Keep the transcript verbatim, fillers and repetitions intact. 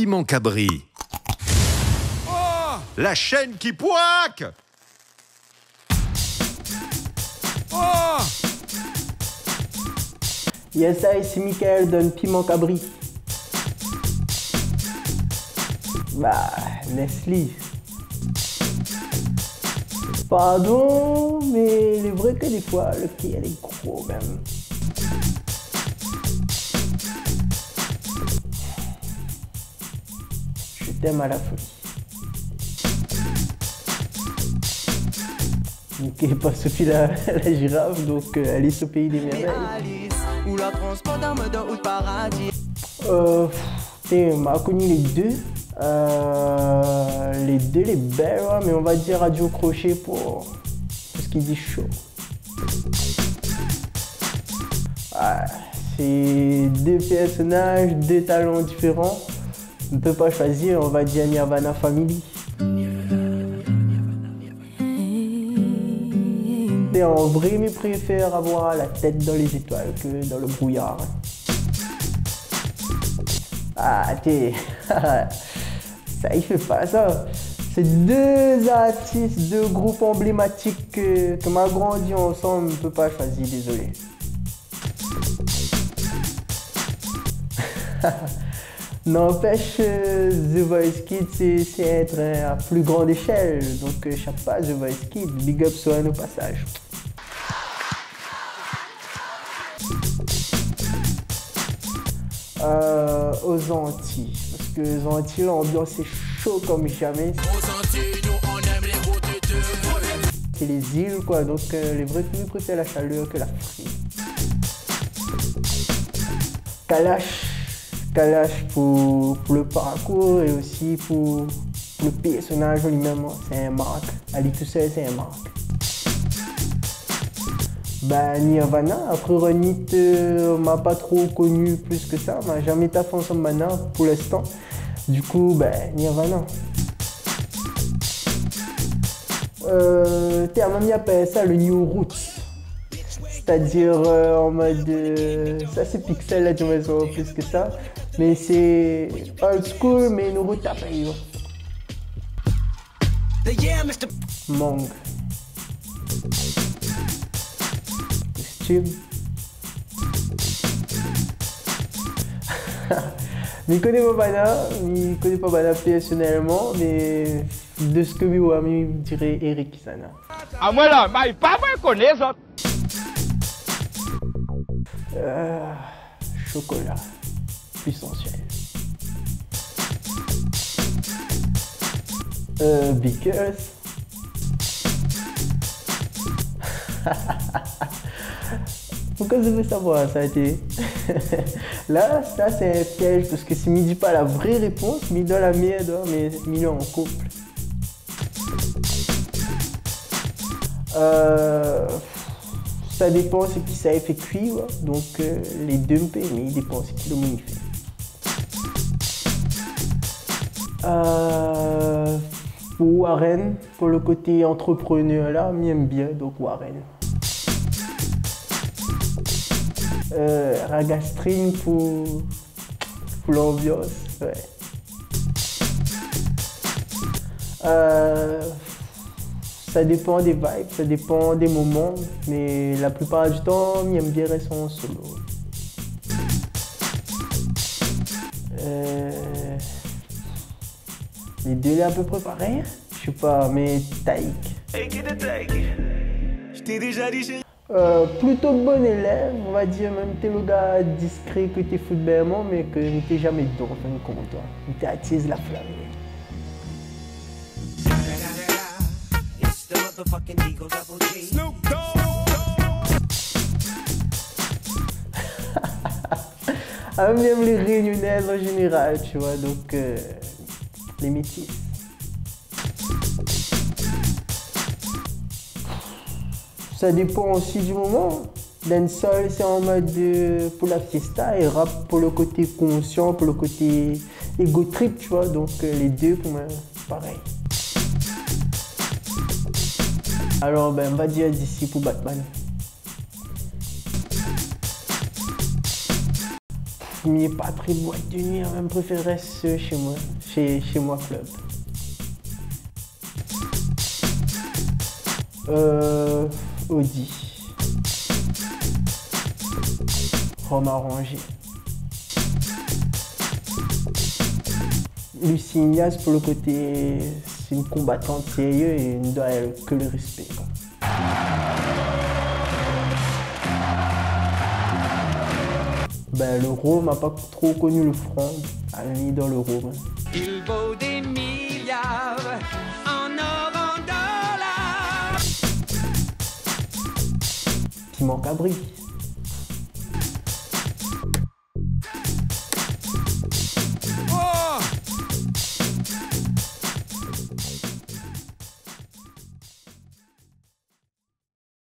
Piment Cabri. Oh, la chaîne qui poique. Oh, yes, I, c'est Mikl de Piment Cabri. Bah, Nestlé. Pardon, mais il est vrai que des fois, le pied, elle est gros même. Je t'aime à la folie. Ok, pas Sophie la, la girafe, donc euh, Alice au pays des merveilles. Euh, t'es, on a connu les deux. Euh, les deux, les belles, ouais, mais on va dire Radio Crochet pour, pour ce qui dit chaud. Ouais, c'est deux personnages, deux talents différents. On ne peut pas choisir, on va dire Nirvana Family. Et en vrai, mais préfère avoir la tête dans les étoiles que dans le brouillard. Ah, t'es... Ça, il fait pas ça. C'est deux artistes, deux groupes emblématiques que, que m'a grandi ensemble, on ne peut pas choisir, désolé. N'empêche, The Voice Kid, c'est être à plus grande échelle. Donc, chapeau à The Voice Kid, big up Sohan au passage. Euh, aux Antilles, parce que les Antilles, l'ambiance est chaud comme jamais. Aux Antilles, nous on aime les routes de deux. C'est les îles quoi, donc euh, les vrais trucs préfèrent la chaleur que la frise. Kalash, Kalash pour, pour le parcours et aussi pour, pour le personnage lui-même, c'est un marque. Ali tout seul, c'est un marque. Bah Nirvana, après Renit, euh, m'a pas trop connu plus que ça, m'a jamais taffé ensemble Mana pour l'instant. Du coup, bah Nirvana. Euh, t'es à mamie appelle ça le New Roots. C'est-à-dire euh, en mode... Euh, ça c'est pixel, là tu vois, c'est plus que ça. Mais c'est old school, mais New Roots appelle. Mang. Je connais pas Bana, je connais pas Bana personnellement, mais de ce que mes amis me diraient Eric Sana. Ah moi là, mais pas moi connais ça. Euh, chocolat, plus sensuel. Euh, because. Pourquoi je veux savoir ça a été. Là, ça c'est un piège parce que s'il ne me dit pas la vraie réponse, il me donne la merde, mais il est en couple. Euh, ça dépend ce qui ça fait cuire, ouais. Donc euh, les deux me paient, mais il dépend ce qui le monifie. Euh, pour Warren, pour le côté entrepreneur là, il m'aime bien, donc Warren. Euh, Ragastrine pour, pour l'ambiance, ouais. Euh, ça dépend des vibes, ça dépend des moments, mais la plupart du temps, j'aime bien rester en solo. Euh, les deux là à peu près pareil, je sais pas, mais Taïk. Je t'ai déjà dit. Euh, plutôt bon élève, on va dire, même t'es le gars discret que t'es footballment, mais que ne t'es jamais dedans, en fin de compte, toi. Il t'attise la flamme. Ah, même les réunionnaises en général, tu vois, donc euh, les métis. Ça dépend aussi du moment. Dancehall c'est en mode de, pour la fiesta et rap pour le côté conscient, pour le côté ego trip, tu vois. Donc euh, les deux pour moi, pareil. Alors ben on va dire d'ici pour Batman. fumier, pas très boîte de nuit, on préférerait ceux chez moi, chez, chez moi club. Euh, Audi. Rome arrangé. Lucie Ignace, pour le côté, c'est une combattante sérieuse et ne doit que le respect. Quoi. Ben, le Rhum n'a pas trop connu le franc, ni dans le Rhum. Il vaut des milliards en or en dollars. Piment ou Cabri.